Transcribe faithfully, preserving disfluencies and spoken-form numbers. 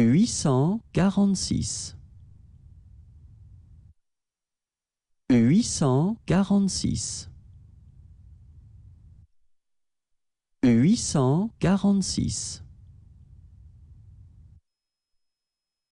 huit cent quarante-six, huit cent quarante-six, huit cent quarante-six.